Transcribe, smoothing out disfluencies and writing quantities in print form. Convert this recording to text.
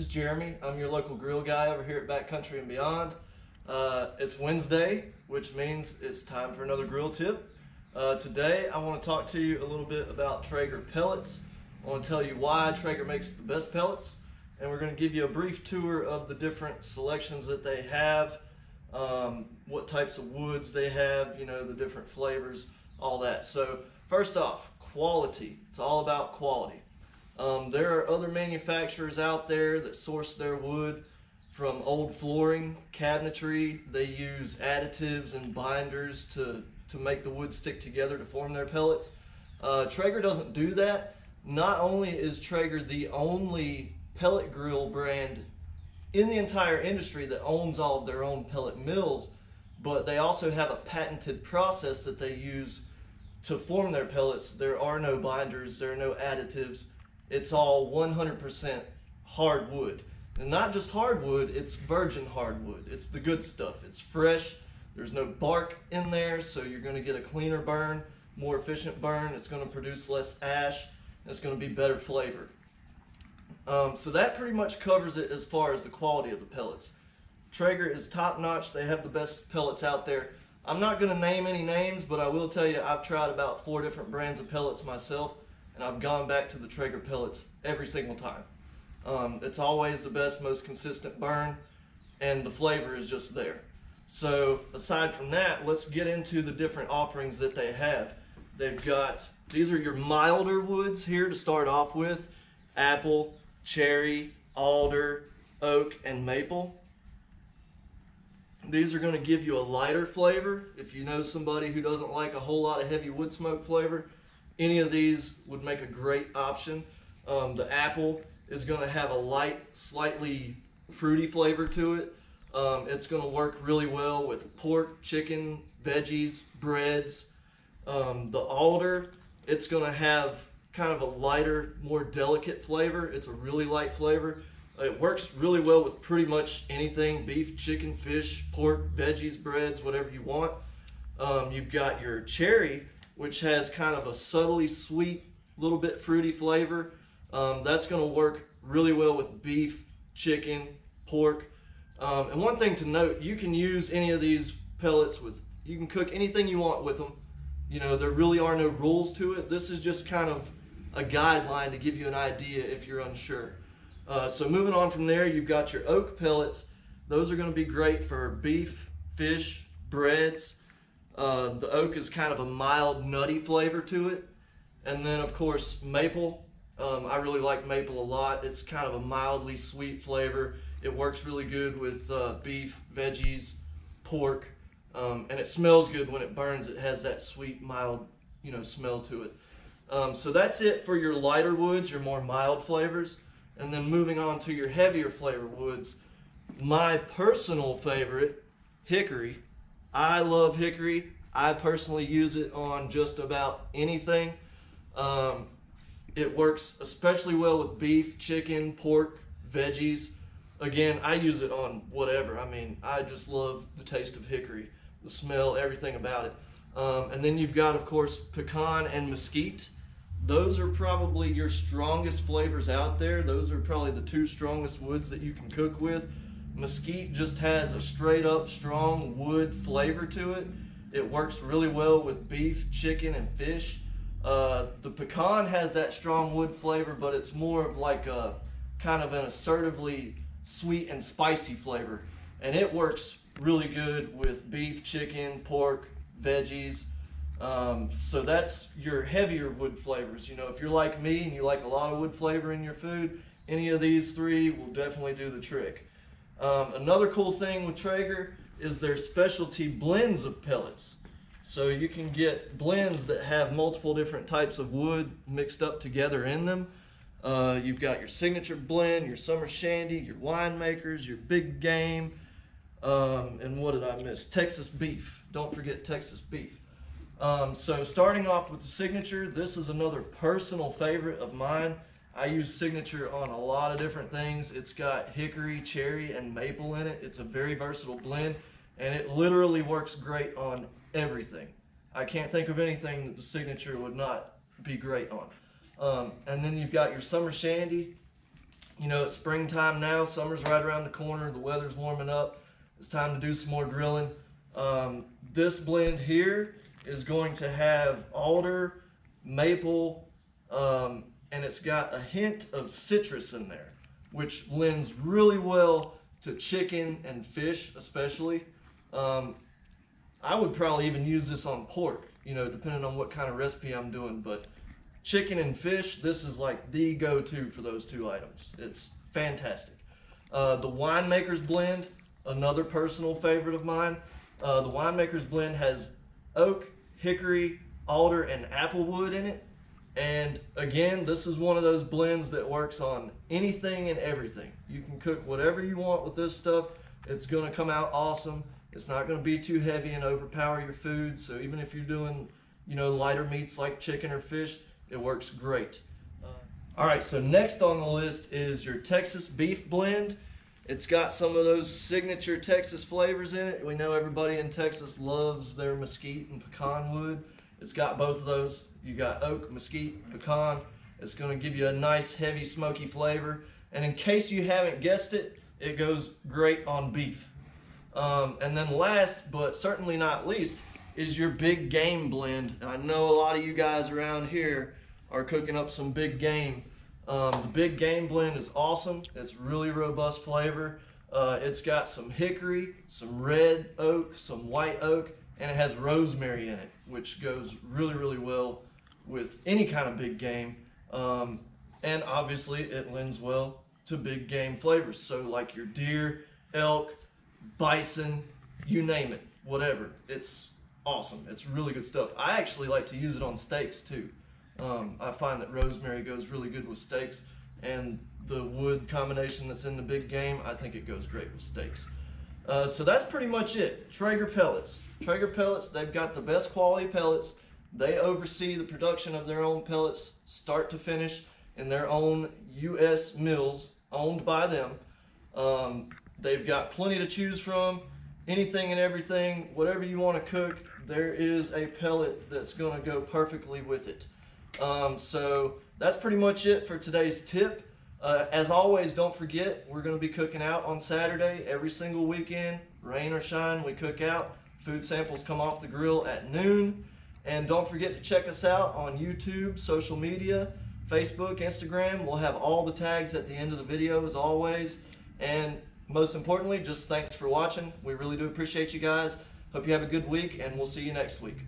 is Jeremy. I'm your local grill guy over here at Backcountry and Beyond. It's Wednesday, which means it's time for another grill tip. Today I want to talk to you a little bit about Traeger pellets. I want to tell you why Traeger makes the best pellets, and we're going to give you a brief tour of the different selections that they have, what types of woods they have, you know, the different flavors, all that. So first off, quality. It's all about quality. There are other manufacturers out there that source their wood from old flooring, cabinetry. They use additives and binders to make the wood stick together to form their pellets. Traeger doesn't do that. Not only is Traeger the only pellet grill brand in the entire industry that owns all of their own pellet mills, but they also have a patented process that they use to form their pellets. There are no binders, there are no additives. It's all 100% hardwood. And not just hardwood, it's virgin hardwood. It's the good stuff. It's fresh. There's no bark in there, so you're going to get a cleaner burn, more efficient burn. It's going to produce less ash, and it's going to be better flavored. So that pretty much covers it as far as the quality of the pellets. Traeger is top-notch. They have the best pellets out there. I'm not going to name any names, but I will tell you I've tried about 4 different brands of pellets myself, and I've gone back to the Traeger pellets every single time. It's always the best, most consistent burn, and the flavor is just there. So aside from that, let's get into the different offerings that they have. They've got, these are your milder woods here to start off with: apple, cherry, alder, oak, and maple. These are going to give you a lighter flavor. If you know somebody who doesn't like a whole lot of heavy wood smoke flavor, any of these would make a great option. The apple is going to have a light, slightly fruity flavor to it. It's going to work really well with pork, chicken, veggies, breads. The alder, it's going to have kind of a lighter, more delicate flavor. It's a really light flavor. It works really well with pretty much anything: beef, chicken, fish, pork, veggies, breads, whatever you want. You've got your cherry, which has kind of a subtly sweet, little bit fruity flavor. That's going to work really well with beef, chicken, pork. And one thing to note, you can use any of these pellets with, you can cook anything you want with them. You know, there really are no rules to it. This is just kind of a guideline to give you an idea if you're unsure. So moving on from there, you've got your oak pellets. Those are going to be great for beef, fish, breads. The oak is kind of a mild, nutty flavor to it. And then, of course, maple. I really like maple a lot. It's kind of a mildly sweet flavor. It works really good with beef, veggies, pork, and it smells good when it burns. It has that sweet, mild, you know, smell to it. So that's it for your lighter woods, your more mild flavors. And then moving on to your heavier flavor woods, my personal favorite, hickory. I love hickory. I personally use it on just about anything. It works especially well with beef, chicken, pork, veggies. Again, I use it on whatever. I mean, I just love the taste of hickory, the smell, everything about it. And then you've got, of course, pecan and mesquite. Those are probably your strongest flavors out there. Those are probably the 2 strongest woods that you can cook with. Mesquite just has a straight up strong wood flavor to it. It works really well with beef, chicken, and fish. The pecan has that strong wood flavor, but it's more of like a kind of an assertively sweet and spicy flavor, and it works really good with beef, chicken, pork, veggies. So that's your heavier wood flavors. You know, if you're like me and you like a lot of wood flavor in your food, any of these 3 will definitely do the trick. Another cool thing with Traeger is their specialty blends of pellets. So you can get blends that have multiple different types of wood mixed up together in them. You've got your signature blend, your summer shandy, your winemakers, your big game, and what did I miss? Texas beef. Don't forget Texas beef. So starting off with the signature, this is another personal favorite of mine. I use signature on a lot of different things. It's got hickory, cherry, and maple in it. It's a very versatile blend, and it literally works great on everything. I can't think of anything that the signature would not be great on. And then you've got your summer shandy. you know, it's springtime now, summer's right around the corner, the weather's warming up, it's time to do some more grilling. This blend here is going to have alder, maple, and it's got a hint of citrus in there, which lends really well to chicken and fish especially. I would probably even use this on pork, you know, depending on what kind of recipe I'm doing, but chicken and fish, this is like the go-to for those two items. It's fantastic. The Winemaker's Blend, another personal favorite of mine. The Winemaker's Blend has oak, hickory, alder, and apple wood in it. And again, this is one of those blends that works on anything and everything. You can cook whatever you want with this stuff. It's gonna come out awesome. It's not gonna be too heavy and overpower your food. So even if you're doing, you know, lighter meats like chicken or fish, it works great. All right, so next on the list is your Texas Beef Blend. It's got some of those signature Texas flavors in it. We know everybody in Texas loves their mesquite and pecan wood. It's got both of those. You got oak, mesquite, pecan. It's gonna give you a nice, heavy, smoky flavor. And in case you haven't guessed it, it goes great on beef. And then last, but certainly not least, is your Big Game Blend. And I know a lot of you guys around here are cooking up some big game. The Big Game Blend is awesome. It's really robust flavor. It's got some hickory, some red oak, some white oak, and it has rosemary in it, which goes really, really well with any kind of big game. And obviously it lends well to big game flavors. So like your deer, elk, bison, you name it, whatever. It's awesome. It's really good stuff. I actually like to use it on steaks too. I find that rosemary goes really good with steaks, and the wood combination that's in the big game, I think it goes great with steaks. So that's pretty much it. Traeger Pellets. Traeger Pellets, they've got the best quality pellets. They oversee the production of their own pellets, start to finish, in their own U.S. mills, owned by them. They've got plenty to choose from. Anything and everything, whatever you want to cook, there is a pellet that's going to go perfectly with it. So that's pretty much it for today's tip. As always, don't forget, we're going to be cooking out on Saturday every single weekend. Rain or shine, we cook out. Food samples come off the grill at noon. And don't forget to check us out on YouTube, social media, Facebook, Instagram. We'll have all the tags at the end of the video as always. And most importantly, just thanks for watching. We really do appreciate you guys. Hope you have a good week, and we'll see you next week.